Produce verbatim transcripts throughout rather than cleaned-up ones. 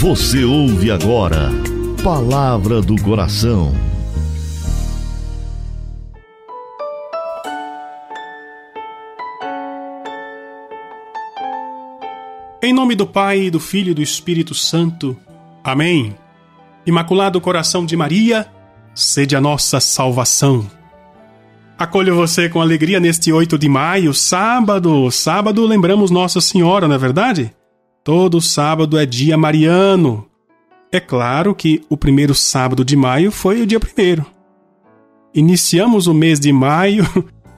Você ouve agora Palavra do Coração. Em nome do Pai, do Filho e do Espírito Santo. Amém. Imaculado Coração de Maria, sede a nossa salvação. Acolho você com alegria neste oito de maio, sábado. Sábado lembramos Nossa Senhora, não é verdade? Todo sábado é dia mariano. É claro que o primeiro sábado de maio foi o dia primeiro. Iniciamos o mês de maio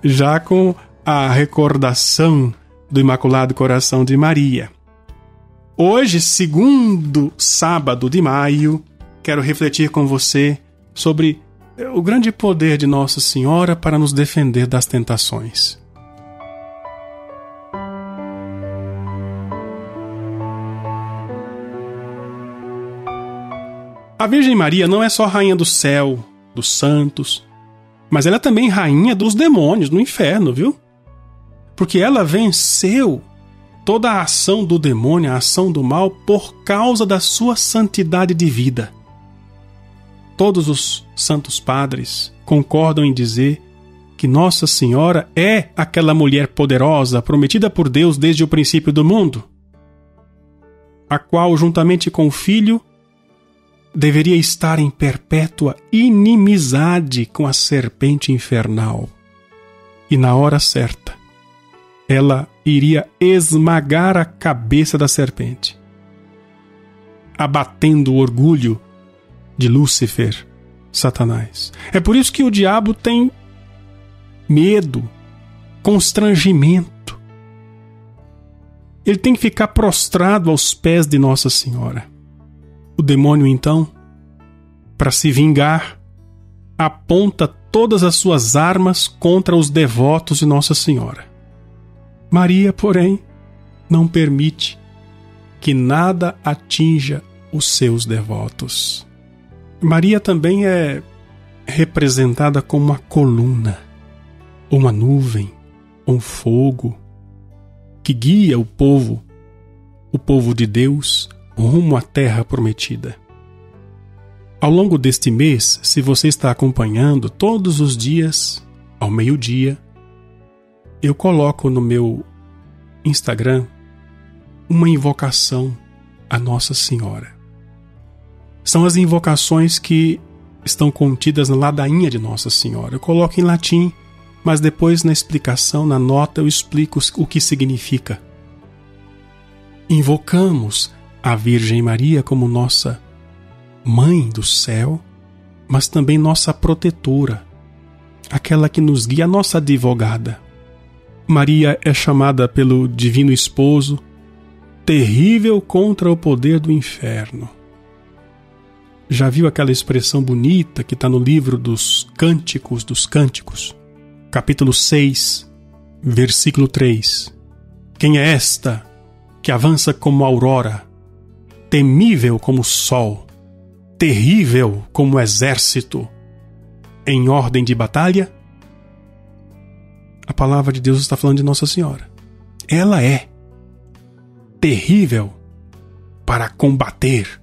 já com a recordação do Imaculado Coração de Maria. Hoje, segundo sábado de maio, quero refletir com você sobre o grande poder de Nossa Senhora para nos defender das tentações. A Virgem Maria não é só rainha do céu, dos santos, mas ela é também rainha dos demônios, no inferno, viu? Porque ela venceu toda a ação do demônio, a ação do mal, por causa da sua santidade de vida. Todos os santos padres concordam em dizer que Nossa Senhora é aquela mulher poderosa prometida por Deus desde o princípio do mundo, a qual, juntamente com o Filho, deveria estar em perpétua inimizade com a serpente infernal. E na hora certa, ela iria esmagar a cabeça da serpente, abatendo o orgulho de Lúcifer, Satanás. É por isso que o diabo tem medo, constrangimento. Ele tem que ficar prostrado aos pés de Nossa Senhora. O demônio, então, para se vingar, aponta todas as suas armas contra os devotos de Nossa Senhora. Maria, porém, não permite que nada atinja os seus devotos. Maria também é representada como uma coluna, uma nuvem, um fogo que guia o povo, o povo de Deus, rumo à terra prometida. Ao longo deste mês, se você está acompanhando, todos os dias, ao meio-dia, eu coloco no meu Instagram uma invocação à Nossa Senhora. São as invocações que estão contidas na ladainha de Nossa Senhora. Eu coloco em latim, mas depois na explicação, na nota, eu explico o que significa. Invocamos a Virgem Maria como nossa Mãe do Céu, mas também nossa protetora, aquela que nos guia, a nossa advogada. Maria é chamada pelo Divino Esposo, terrível contra o poder do inferno. Já viu aquela expressão bonita que está no livro dos Cânticos dos Cânticos? Capítulo seis, versículo três. Quem é esta que avança como a aurora, temível como o sol, terrível como o exército, em ordem de batalha? A palavra de Deus está falando de Nossa Senhora. Ela é terrível para combater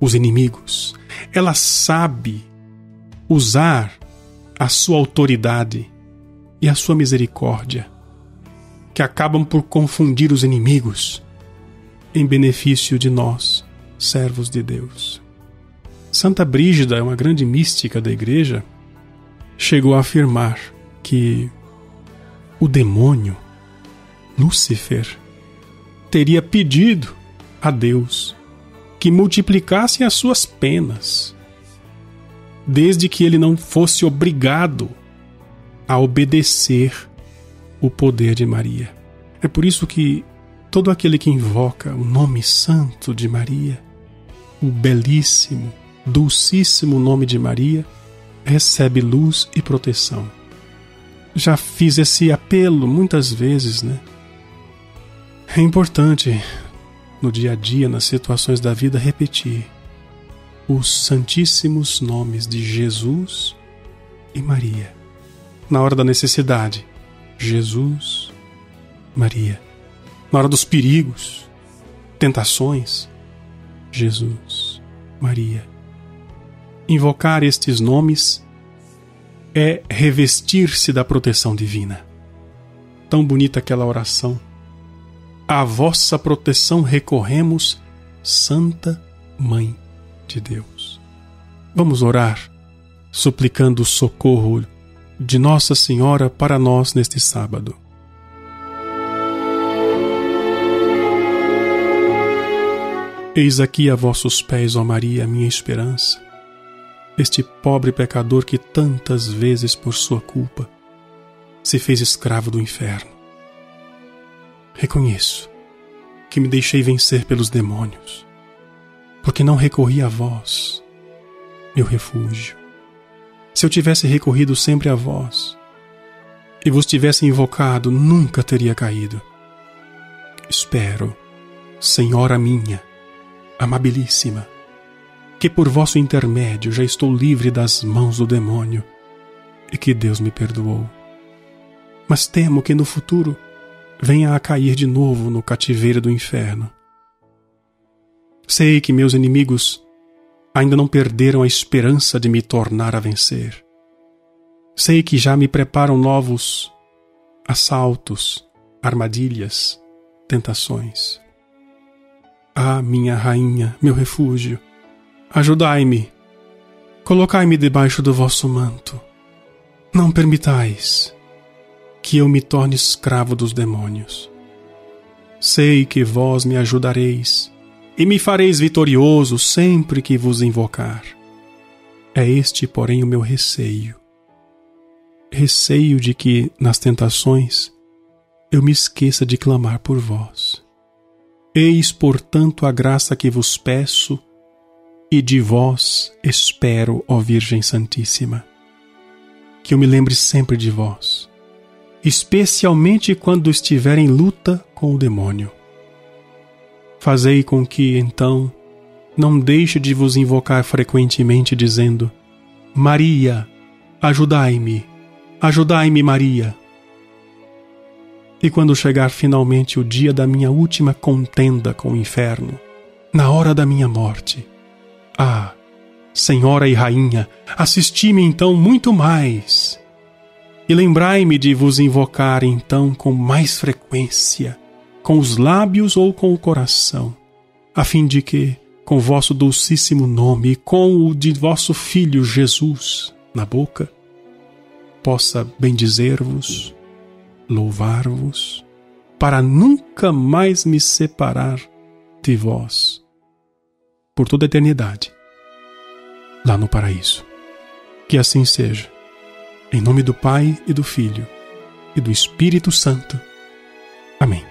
os inimigos. Ela sabe usar a sua autoridade e a sua misericórdia, que acabam por confundir os inimigos em benefício de nós, servos de Deus. Santa Brígida, uma grande mística da Igreja, chegou a afirmar que o demônio, Lúcifer, teria pedido a Deus que multiplicassem as suas penas, desde que ele não fosse obrigado a obedecer o poder de Maria. É por isso que todo aquele que invoca o nome santo de Maria, o belíssimo, dulcíssimo nome de Maria, recebe luz e proteção. Já fiz esse apelo muitas vezes, né? É importante, no dia a dia, nas situações da vida, repetir os santíssimos nomes de Jesus e Maria. Na hora da necessidade, Jesus, Maria. Na hora dos perigos, tentações, Jesus, Maria. Invocar estes nomes é revestir-se da proteção divina. Tão bonita aquela oração. À vossa proteção recorremos, Santa Mãe de Deus. Vamos orar, suplicando o socorro de Nossa Senhora para nós neste sábado. Eis aqui a vossos pés, ó Maria, minha esperança, este pobre pecador que tantas vezes por sua culpa se fez escravo do inferno. Reconheço que me deixei vencer pelos demônios, porque não recorri a vós, meu refúgio. Se eu tivesse recorrido sempre a vós e vos tivesse invocado, nunca teria caído. Espero, Senhora minha, amabilíssima, que por vosso intermédio já estou livre das mãos do demônio e que Deus me perdoou. Mas temo que no futuro venha a cair de novo no cativeiro do inferno. Sei que meus inimigos ainda não perderam a esperança de me tornar a vencer. Sei que já me preparam novos assaltos, armadilhas, tentações. Ah, minha rainha, meu refúgio, ajudai-me, colocai-me debaixo do vosso manto. Não permitais que eu me torne escravo dos demônios. Sei que vós me ajudareis e me fareis vitorioso sempre que vos invocar. É este, porém, o meu receio. Receio de que, nas tentações, eu me esqueça de clamar por vós. Eis, portanto, a graça que vos peço, e de vós espero, ó Virgem Santíssima. Que eu me lembre sempre de vós, especialmente quando estiver em luta com o demônio. Fazei com que, então, não deixe de vos invocar frequentemente, dizendo: Maria, ajudai-me, ajudai-me, Maria. E quando chegar finalmente o dia da minha última contenda com o inferno, na hora da minha morte, ah, Senhora e Rainha, assisti-me então muito mais, e lembrai-me de vos invocar então com mais frequência, com os lábios ou com o coração, a fim de que, com vosso dulcíssimo nome e com o de vosso Filho Jesus na boca, possa bendizer-vos, louvar-vos, para nunca mais me separar de vós, por toda a eternidade, lá no paraíso. Que assim seja, em nome do Pai e do Filho e do Espírito Santo. Amém.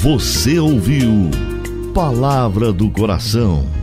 Você ouviu Palavra do Coração.